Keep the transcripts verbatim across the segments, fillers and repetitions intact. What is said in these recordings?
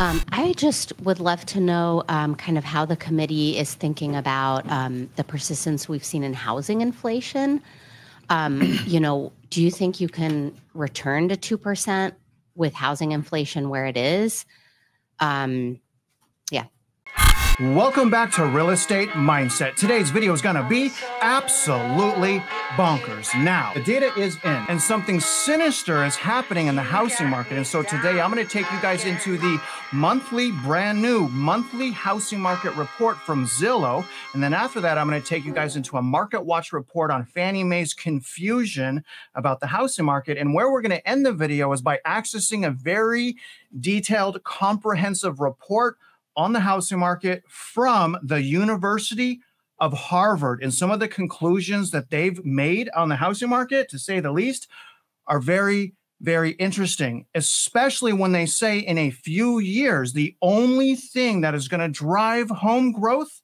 Um, I just would love to know um, kind of how the committee is thinking about um, the persistence we've seen in housing inflation. Um, you know, do you think you can return to two percent with housing inflation where it is? Um, yeah. Welcome back to Real Estate Mindset. Today's video is gonna be absolutely bonkers. Now, the data is in and something sinister is happening in the housing market. And so today I'm gonna take you guys into the monthly, brand new monthly housing market report from Zillow. And then after that, I'm gonna take you guys into a MarketWatch report on Fannie Mae's confusion about the housing market. And where we're gonna end the video is by accessing a very detailed, comprehensive report on the housing market from the University of Harvard. And some of the conclusions that they've made on the housing market, to say the least, are very, very interesting, especially when they say in a few years, the only thing that is going to drive home growth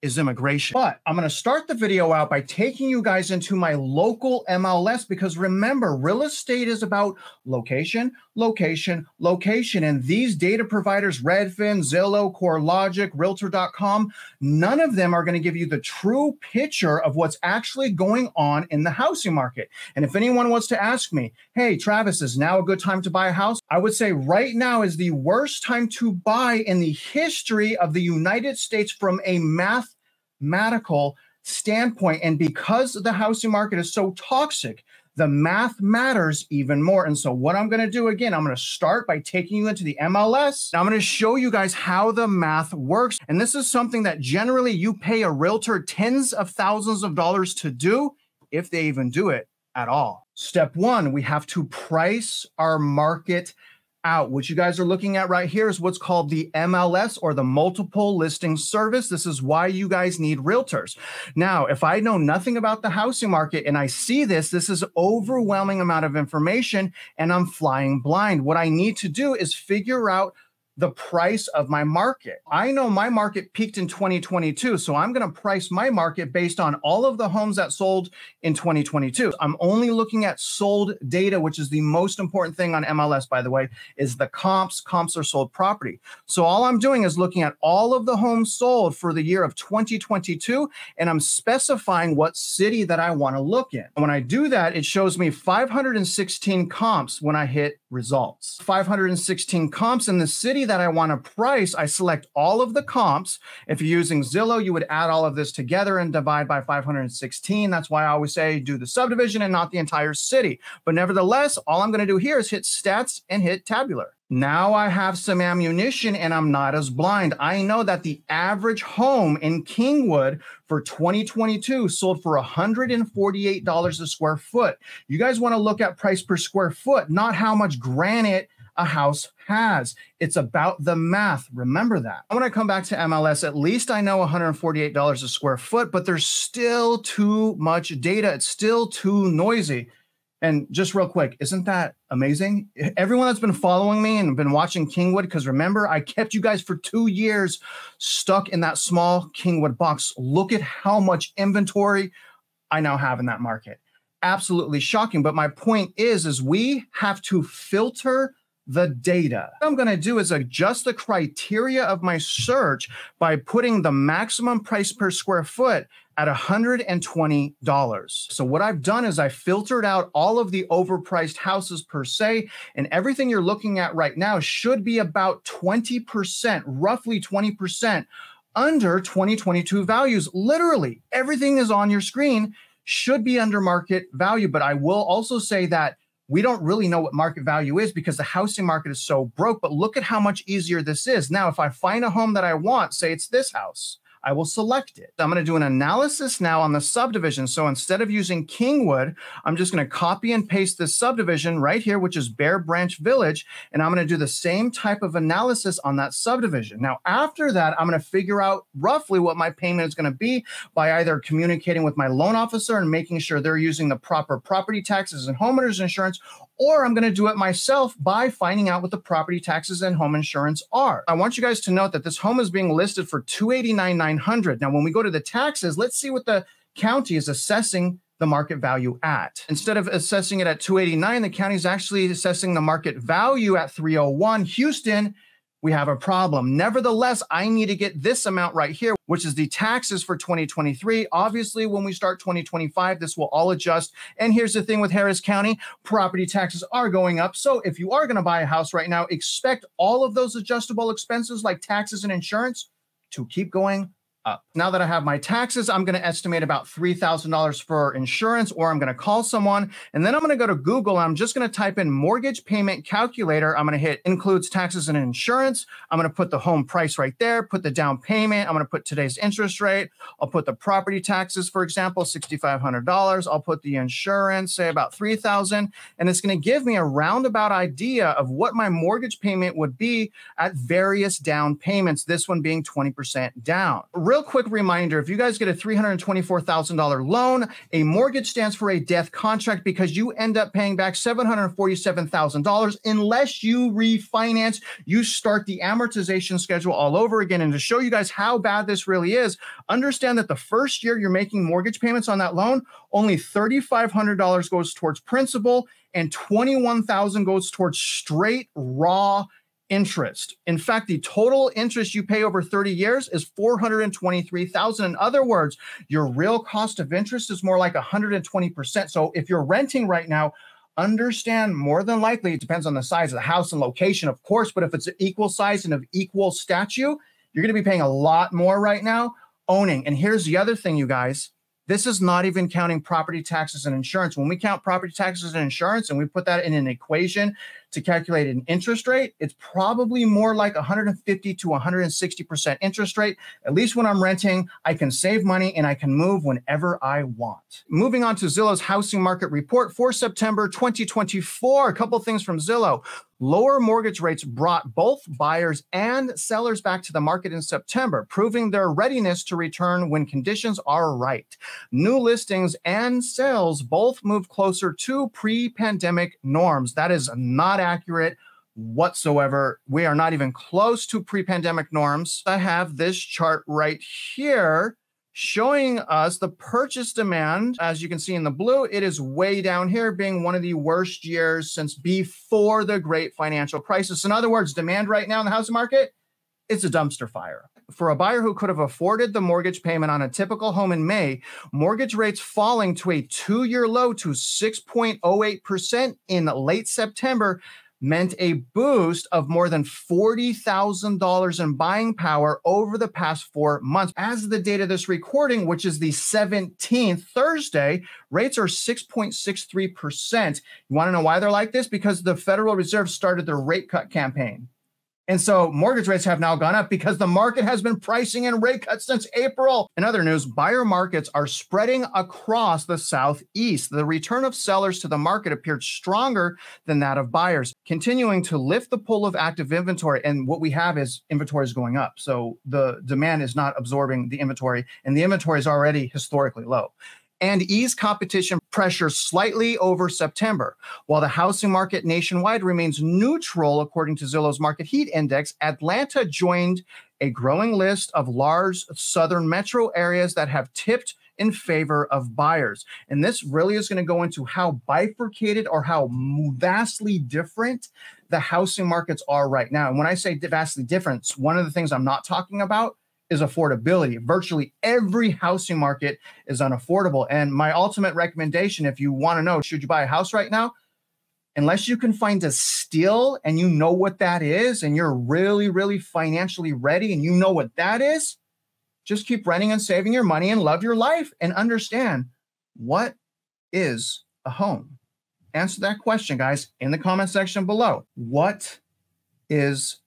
is immigration. But I'm going to start the video out by taking you guys into my local M L S, because remember, real estate is about location, location, location. And these data providers, Redfin, Zillow, CoreLogic, Realtor dot com, none of them are going to give you the true picture of what's actually going on in the housing market. And if anyone wants to ask me, hey, Travis, is now a good time to buy a house? I would say right now is the worst time to buy in the history of the United States from a math mathematical standpoint. And because the housing market is so toxic, the math matters even more. And so what I'm going to do, again, I'm going to start by taking you into the M L S. Now I'm going to show you guys how the math works. And this is something that generally you pay a realtor tens of thousands of dollars to do, if they even do it at all. Step one, we have to price our market out. What you guys are looking at right here is what's called the M L S, or the multiple listing service. This is why you guys need realtors. Now, if I know nothing about the housing market and I see this, this is overwhelming amount of information and I'm flying blind. What I need to do is figure out the price of my market. I know my market peaked in twenty twenty-two, so I'm going to price my market based on all of the homes that sold in twenty twenty-two. I'm only looking at sold data, which is the most important thing on M L S, by the way, is the comps. Comps are sold property. So all I'm doing is looking at all of the homes sold for the year of twenty twenty-two, and I'm specifying what city that I want to look in. And when I do that, it shows me five hundred sixteen comps when I hit results. five hundred sixteen comps in the city that I want to price. I select all of the comps. If you're using Zillow, you would add all of this together and divide by five hundred sixteen. That's why I always say do the subdivision and not the entire city. But nevertheless, all I'm going to do here is hit stats and hit tabular. Now I have some ammunition and I'm not as blind. I know that the average home in Kingwood for twenty twenty-two sold for one hundred forty-eight dollars a square foot. You guys want to look at price per square foot, not how much granite a house has. It's about the math. Remember that. When I come back to M L S, at least I know one hundred forty-eight dollars a square foot, but there's still too much data. It's still too noisy. And just real quick, isn't that amazing? Everyone that's been following me and been watching Kingwood, because remember, I kept you guys for two years stuck in that small Kingwood box. Look at how much inventory I now have in that market. Absolutely shocking. But my point is, is we have to filter the data. What I'm going to do is adjust the criteria of my search by putting the maximum price per square foot at one hundred twenty dollars. So what I've done is I filtered out all of the overpriced houses per se, and everything you're looking at right now should be about twenty percent, roughly twenty percent under twenty twenty-two values. Literally everything is on your screen should be under market value. But I will also say that we don't really know what market value is because the housing market is so broke, but look at how much easier this is. Now, if I find a home that I want, say it's this house, I will select it. I'm going to do an analysis now on the subdivision. So instead of using Kingwood, I'm just going to copy and paste this subdivision right here, which is Bear Branch Village. And I'm going to do the same type of analysis on that subdivision. Now, after that, I'm going to figure out roughly what my payment is going to be by either communicating with my loan officer and making sure they're using the proper property taxes and homeowners insurance, or I'm going to do it myself by finding out what the property taxes and home insurance are. I want you guys to note that this home is being listed for two hundred eighty-nine thousand nine hundred dollars. Now, when we go to the taxes, let's see what the county is assessing the market value at. Instead of assessing it at two hundred eighty-nine thousand dollars, the county is actually assessing the market value at three hundred one thousand dollars. Houston, we have a problem. Nevertheless, I need to get this amount right here, which is the taxes for twenty twenty-three. Obviously, when we start twenty twenty-five, this will all adjust. And here's the thing with Harris County, property taxes are going up. So if you are going to buy a house right now, expect all of those adjustable expenses like taxes and insurance to keep going up. Now that I have my taxes, I'm going to estimate about three thousand dollars for insurance, or I'm going to call someone. And then I'm going to go to Google. And I'm just going to type in mortgage payment calculator. I'm going to hit includes taxes and insurance. I'm going to put the home price right there, put the down payment. I'm going to put today's interest rate. I'll put the property taxes, for example, six thousand five hundred dollars. I'll put the insurance, say about three thousand dollars. And it's going to give me a roundabout idea of what my mortgage payment would be at various down payments, this one being twenty percent down. Real quick reminder, if you guys get a three hundred twenty-four thousand dollar loan, a mortgage stands for a death contract because you end up paying back seven hundred forty-seven thousand dollars unless you refinance. You start the amortization schedule all over again. And to show you guys how bad this really is, understand that the first year you're making mortgage payments on that loan, only three thousand five hundred dollars goes towards principal and twenty-one thousand dollars goes towards straight raw interest. In fact, the total interest you pay over thirty years is four hundred twenty-three thousand dollars. In other words, your real cost of interest is more like one hundred twenty percent. So if you're renting right now, understand more than likely, it depends on the size of the house and location, of course, but if it's an equal size and of equal stature, you're going to be paying a lot more right now owning. And here's the other thing, you guys. This is not even counting property taxes and insurance. When we count property taxes and insurance and we put that in an equation to calculate an interest rate, it's probably more like one hundred fifty to one hundred sixty percent interest rate. At least when I'm renting, I can save money and I can move whenever I want. Moving on to Zillow's housing market report for September twenty twenty-four. A couple things from Zillow. Lower mortgage rates brought both buyers and sellers back to the market in September, proving their readiness to return when conditions are right. New listings and sales both move closer to pre-pandemic norms. That is not accurate whatsoever. We are not even close to pre-pandemic norms. I have this chart right here showing us the purchase demand. As you can see in the blue, it is way down here, being one of the worst years since before the great financial crisis. In other words, demand right now in the housing market, it's a dumpster fire. For a buyer who could have afforded the mortgage payment on a typical home in May, mortgage rates falling to a two-year low to six point oh eight percent in late September meant a boost of more than forty thousand dollars in buying power over the past four months. As of the date of this recording, which is the seventeenth, Thursday, rates are six point six three percent. You want to know why they're like this? Because the Federal Reserve started their rate cut campaign. And so mortgage rates have now gone up because the market has been pricing in rate cuts since April. In other news, buyer markets are spreading across the Southeast. The return of sellers to the market appeared stronger than that of buyers, continuing to lift the pull of active inventory. And what we have is inventory is going up. So the demand is not absorbing the inventory, and the inventory is already historically low. And ease competition pressure slightly over September. While the housing market nationwide remains neutral, according to Zillow's Market Heat Index, Atlanta joined a growing list of large southern metro areas that have tipped in favor of buyers. And this really is going to go into how bifurcated or how vastly different the housing markets are right now. And when I say vastly different, one of the things I'm not talking about is affordability. Virtually every housing market is unaffordable. And my ultimate recommendation, if you want to know, should you buy a house right now? Unless you can find a steal and you know what that is, and you're really, really financially ready and you know what that is, just keep renting and saving your money and love your life and understand what is a home. Answer that question, guys, in the comment section below. What is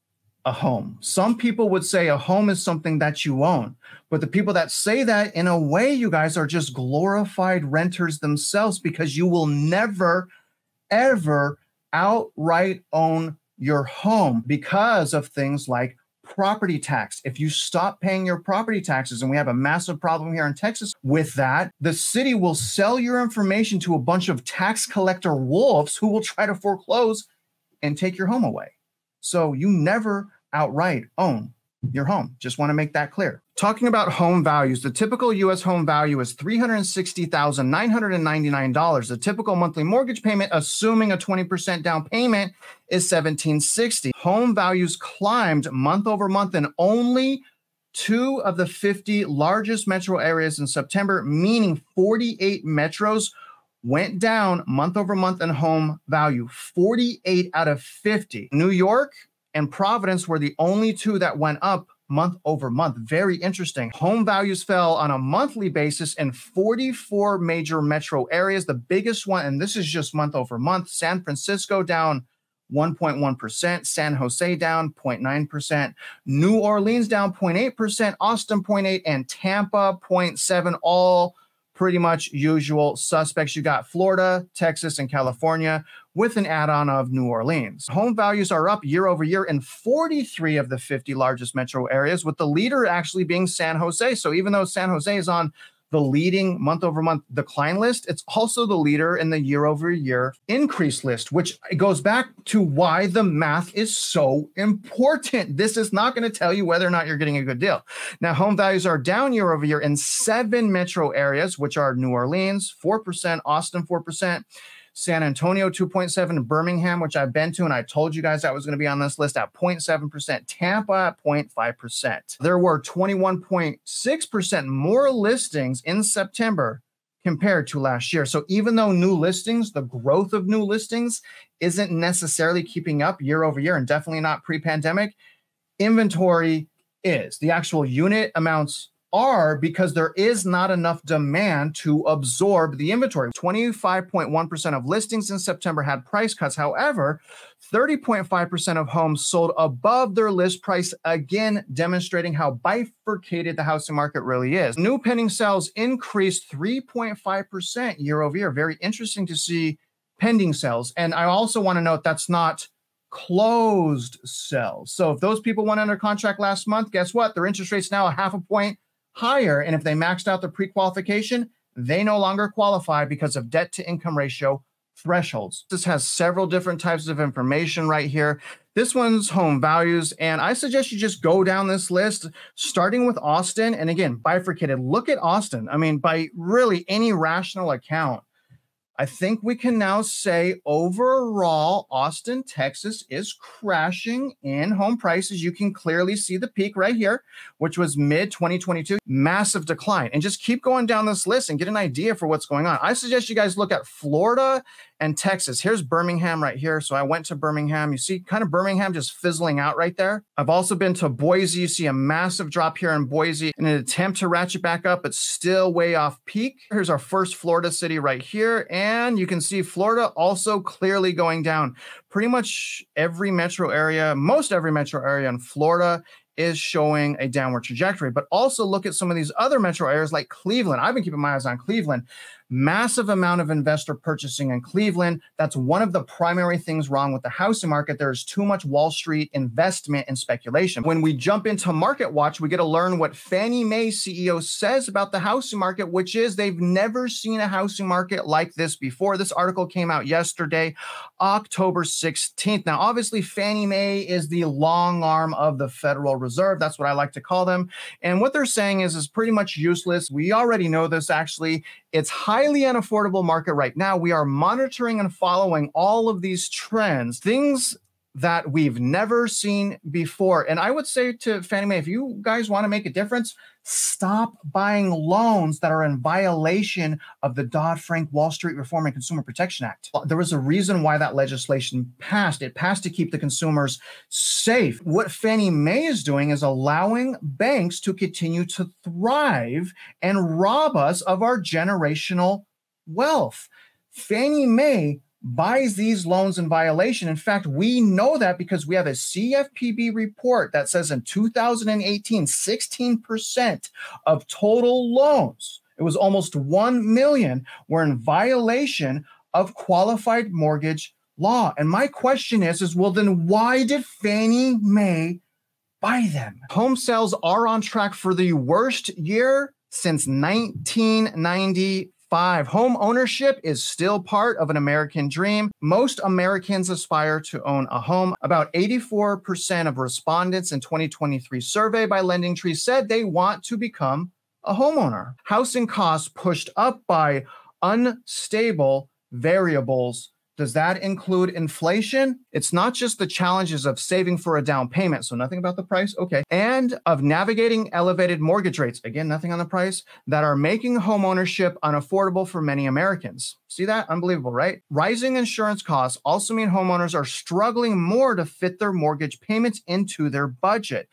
a home? Some people would say a home is something that you own, but the people that say that, in a way, you guys are just glorified renters themselves, because you will never, ever outright own your home because of things like property tax. If you stop paying your property taxes, and we have a massive problem here in Texas with that, the city will sell your information to a bunch of tax collector wolves who will try to foreclose and take your home away. So you never outright own your home. Just want to make that clear. Talking about home values, the typical U S home value is three hundred sixty thousand nine hundred ninety-nine dollars. The typical monthly mortgage payment, assuming a twenty percent down payment, is one thousand seven hundred sixty dollars. Home values climbed month over month in only two of the fifty largest metro areas in September, meaning forty-eight metros went down month over month in home value, forty-eight out of fifty. New York and Providence were the only two that went up month over month. Very interesting. Home values fell on a monthly basis in forty-four major metro areas. The biggest one, and this is just month over month, San Francisco down one point one percent, San Jose down zero point nine percent, New Orleans down zero point eight percent, Austin zero point eight percent, and Tampa zero point seven percent, all pretty much usual suspects. You got Florida, Texas, and California with an add-on of New Orleans. Home values are up year over year in forty-three of the fifty largest metro areas, with the leader actually being San Jose. So even though San Jose is on the leading month over month decline list, it's also the leader in the year over year increase list, which goes back to why the math is so important. This is not going to tell you whether or not you're getting a good deal. Now, home values are down year over year in seven metro areas, which are New Orleans, four percent, Austin, four percent, San Antonio, two point seven, Birmingham, which I've been to, and I told you guys that was going to be on this list, at zero point seven percent, Tampa at zero point five percent. There were twenty-one point six percent more listings in September compared to last year. So even though new listings, the growth of new listings isn't necessarily keeping up year over year, and definitely not pre-pandemic, inventory is. The actual unit amounts are, because there is not enough demand to absorb the inventory. twenty-five point one percent of listings in September had price cuts. However, thirty point five percent of homes sold above their list price, again demonstrating how bifurcated the housing market really is. New pending sales increased three point five percent year over year. Very interesting to see pending sales. And I also want to note that's not closed sales. So if those people went under contract last month, guess what? Their interest rate's now a half a point higher, and if they maxed out their pre-qualification, they no longer qualify because of debt-to-income ratio thresholds. This has several different types of information right here. This one's home values, and I suggest you just go down this list, starting with Austin, and again, bifurcated. Look at Austin. I mean, by really any rational account, I think we can now say overall, Austin, Texas is crashing in home prices. You can clearly see the peak right here, which was mid twenty twenty-two, massive decline. And just keep going down this list and get an idea for what's going on. I suggest you guys look at Florida and Texas. Here's Birmingham right here. So I went to Birmingham. You see kind of Birmingham just fizzling out right there. I've also been to Boise. You see a massive drop here in Boise in an attempt to ratchet back up, but still way off peak. Here's our first Florida city right here. And And you can see Florida also clearly going down. Pretty much every metro area, most every metro area in Florida is showing a downward trajectory. But also look at some of these other metro areas like Cleveland. I've been keeping my eyes on Cleveland. Massive amount of investor purchasing in Cleveland. That's one of the primary things wrong with the housing market. There's too much Wall Street investment and speculation. When we jump into MarketWatch, we get to learn what Fannie Mae C E O says about the housing market, which is they've never seen a housing market like this before. This article came out yesterday, October sixteenth. Now, obviously, Fannie Mae is the long arm of the Federal Reserve. That's what I like to call them. And what they're saying is, is pretty much useless. We already know this, actually. It's highly unaffordable market right now. We are monitoring and following all of these trends, things that we've never seen before. And I would say to Fannie Mae, if you guys want to make a difference, stop buying loans that are in violation of the Dodd-Frank Wall Street Reform and Consumer Protection Act. There was a reason why that legislation passed. It passed to keep the consumers safe. What Fannie Mae is doing is allowing banks to continue to thrive and rob us of our generational wealth. Fannie Mae buys these loans in violation. In fact, we know that because we have a C F P B report that says in two thousand eighteen, sixteen percent of total loans, it was almost one million, were in violation of qualified mortgage law. And my question is, is well, then why did Fannie Mae buy them? Home sales are on track for the worst year since nineteen ninety-five. Five, home ownership is still part of an American dream. Most Americans aspire to own a home. About eighty-four percent of respondents in twenty twenty-three survey by LendingTree said they want to become a homeowner. Housing costs pushed up by unstable variables. Does that include inflation? It's not just the challenges of saving for a down payment, so nothing about the price, okay, and of navigating elevated mortgage rates, again, nothing on the price, that are making homeownership unaffordable for many Americans. See that? Unbelievable, right? Rising insurance costs also mean homeowners are struggling more to fit their mortgage payments into their budget.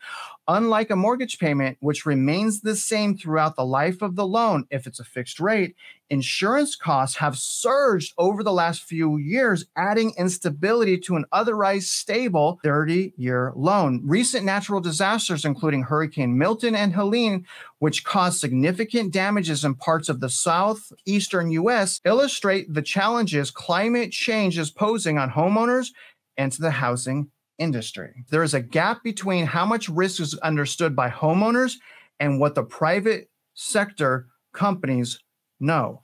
Unlike a mortgage payment, which remains the same throughout the life of the loan, if it's a fixed rate, insurance costs have surged over the last few years, adding instability to an otherwise stable thirty-year loan. Recent natural disasters, including Hurricane Milton and Helene, which caused significant damages in parts of the southeastern U S, illustrate the challenges climate change is posing on homeowners and to the housing industry. There is a gap between how much risk is understood by homeowners and what the private sector companies know.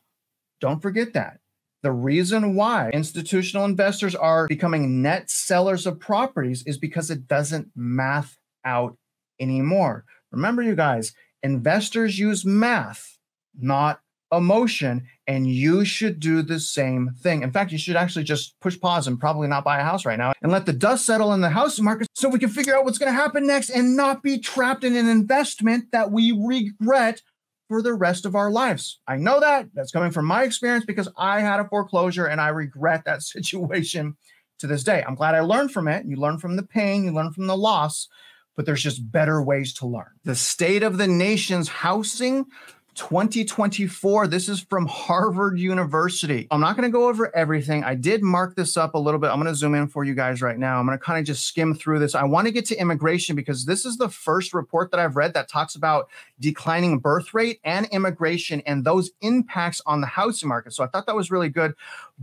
Don't forget that. The reason why institutional investors are becoming net sellers of properties is because it doesn't math out anymore. Remember, you guys, investors use math, not emotion, and you should do the same thing. In fact, you should actually just push pause and probably not buy a house right now and let the dust settle in the housing market so we can figure out what's going to happen next and not be trapped in an investment that we regret for the rest of our lives. I know that. That's coming from my experience because I had a foreclosure and I regret that situation to this day. I'm glad I learned from it. You learn from the pain, you learn from the loss, but there's just better ways to learn. The state of the nation's housing twenty twenty-four. This is from Harvard University. I'm not going to go over everything. I did mark this up a little bit. I'm going to zoom in for you guys right now. I'm going to kind of just skim through this. I want to get to immigration because this is the first report that I've read that talks about declining birth rate and immigration and those impacts on the housing market. So I thought that was really good.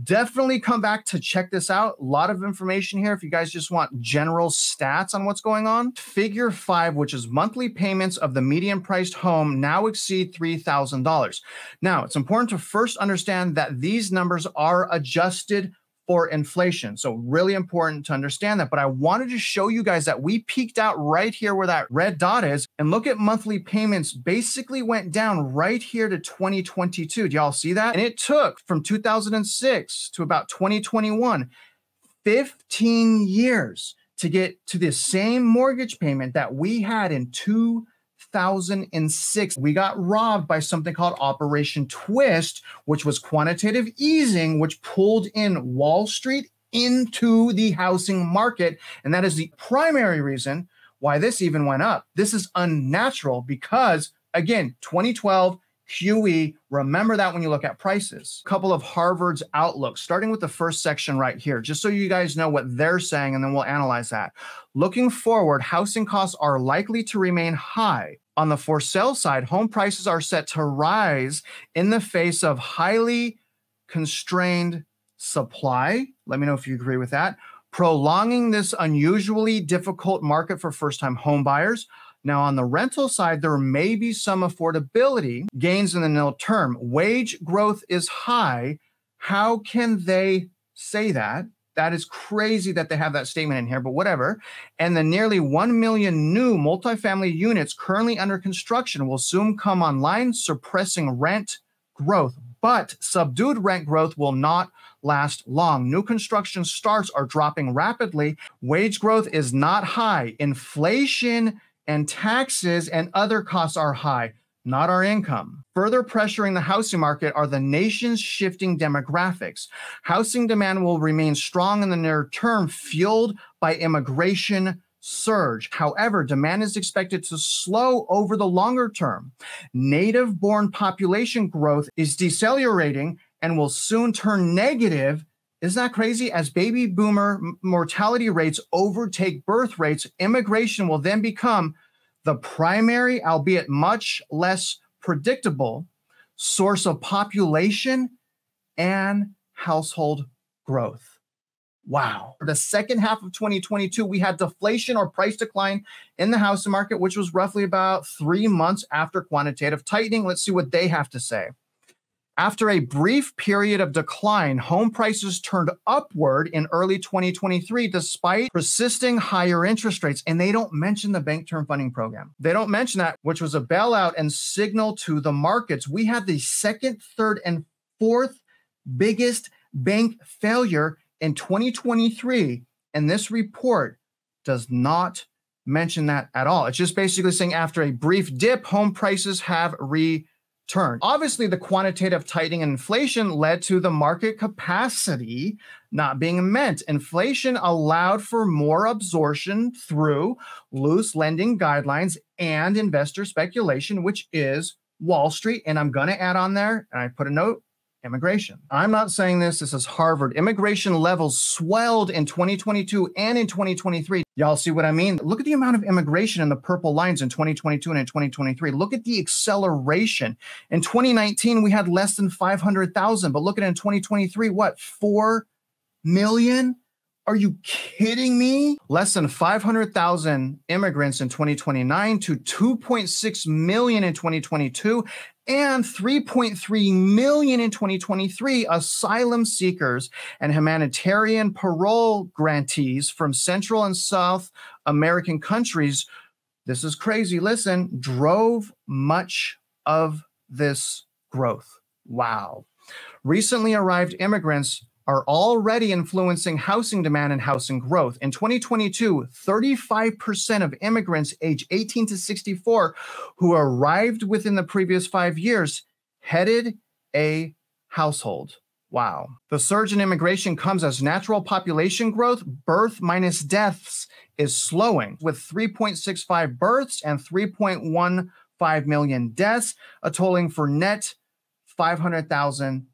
Definitely come back to check this out. A lot of information here if you guys just want general stats on what's going on. Figure five, which is monthly payments of the median priced home, now exceed three thousand dollars. Now, it's important to first understand that these numbers are adjusted for inflation. So really important to understand that. But I wanted to show you guys that we peaked out right here where that red dot is. And look at monthly payments basically went down right here to twenty twenty-two. Do y'all see that? And it took from two thousand six to about twenty twenty-one, fifteen years to get to the same mortgage payment that we had in two thousand six. We got robbed by something called Operation Twist, which was quantitative easing, which pulled in Wall Street into the housing market. And that is the primary reason why this even went up. This is unnatural because, again, twenty twelve, Q E, remember that when you look at prices. A couple of Harvard's outlooks, starting with the first section right here, just so you guys know what they're saying, and then we'll analyze that. Looking forward, housing costs are likely to remain high. On the for sale side, home prices are set to rise in the face of highly constrained supply. Let me know if you agree with that. Prolonging this unusually difficult market for first-time home buyers. Now, on the rental side, there may be some affordability gains in the near term. Wage growth is high. How can they say that? That is crazy that they have that statement in here, but whatever. And the nearly one million new multifamily units currently under construction will soon come online, suppressing rent growth. But subdued rent growth will not last long. New construction starts are dropping rapidly. Wage growth is not high. Inflation and taxes and other costs are high, not our income. Further pressuring the housing market are the nation's shifting demographics. Housing demand will remain strong in the near term, fueled by immigration surge. However, demand is expected to slow over the longer term. Native-born population growth is decelerating and will soon turn negative. Isn't that crazy? As baby boomer mortality rates overtake birth rates, immigration will then become the primary, albeit much less predictable, source of population and household growth. Wow. The second half of twenty twenty-two, we had deflation or price decline in the housing market, which was roughly about three months after quantitative tightening. Let's see what they have to say. After a brief period of decline, home prices turned upward in early twenty twenty-three despite persisting higher interest rates. And they don't mention the Bank Term Funding Program. They don't mention that, which was a bailout and signal to the markets. We had the second, third, and fourth biggest bank failure in twenty twenty-three. And this report does not mention that at all. It's just basically saying after a brief dip, home prices have re Turn. Obviously, the quantitative tightening and inflation led to the market capacity not being met. Inflation allowed for more absorption through loose lending guidelines and investor speculation, which is Wall Street. And I'm going to add on there, and I put a note, immigration. I'm not saying this. This is Harvard. Immigration levels swelled in twenty twenty-two and in twenty twenty-three. Y'all see what I mean? Look at the amount of immigration in the purple lines in twenty twenty-two and in twenty twenty-three. Look at the acceleration. In twenty nineteen, we had less than five hundred thousand, but look at it in twenty twenty-three, what, four million? Are you kidding me? Less than five hundred thousand immigrants in twenty twenty-nine to two point six million in twenty twenty-two and three point three million in twenty twenty-three, asylum seekers and humanitarian parole grantees from Central and South American countries, this is crazy, listen, drove much of this growth. Wow. Recently arrived immigrants are already influencing housing demand and housing growth. In twenty twenty-two, thirty-five percent of immigrants age eighteen to sixty-four who arrived within the previous five years headed a household. Wow. The surge in immigration comes as natural population growth, birth minus deaths is slowing, with three point six five births and three point one five million deaths, totaling for net five hundred thousand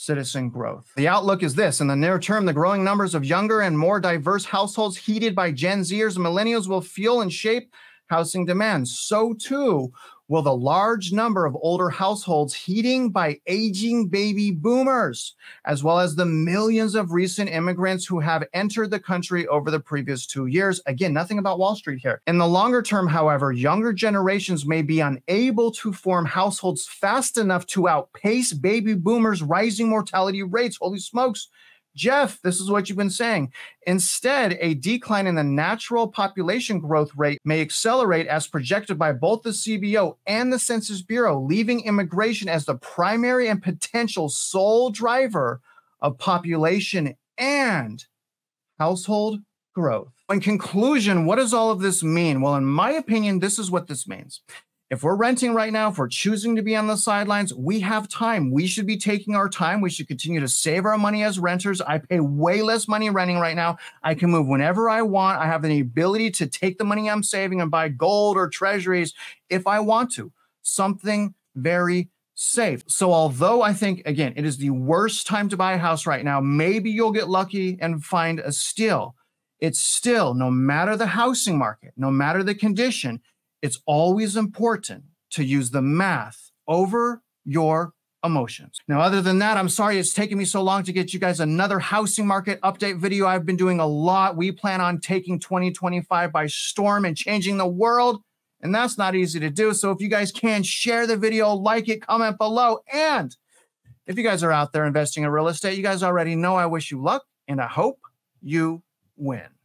citizen growth. The outlook is this. In the near term, the growing numbers of younger and more diverse households heated by Gen Zers and millennials will fuel and shape housing demand. So too will the large number of older households heating by aging baby boomers, as well as the millions of recent immigrants who have entered the country over the previous two years. Again, nothing about Wall Street here. In the longer term, however, younger generations may be unable to form households fast enough to outpace baby boomers' rising mortality rates. Holy smokes. Jeff, this is what you've been saying. Instead, a decline in the natural population growth rate may accelerate as projected by both the C B O and the Census Bureau, leaving immigration as the primary and potential sole driver of population and household growth. In conclusion, what does all of this mean? Well, in my opinion, this is what this means. If we're renting right now, if we're choosing to be on the sidelines, we have time. We should be taking our time. We should continue to save our money as renters. I pay way less money renting right now. I can move whenever I want. I have the ability to take the money I'm saving and buy gold or treasuries if I want to. Something very safe. So although I think, again, it is the worst time to buy a house right now, maybe you'll get lucky and find a steal. It's still, no matter the housing market, no matter the condition, it's always important to use the math over your emotions. Now, other than that, I'm sorry it's taken me so long to get you guys another housing market update video. I've been doing a lot. We plan on taking twenty twenty-five by storm and changing the world, and that's not easy to do. So if you guys can, share the video, like it, comment below. And if you guys are out there investing in real estate, you guys already know I wish you luck, and I hope you win.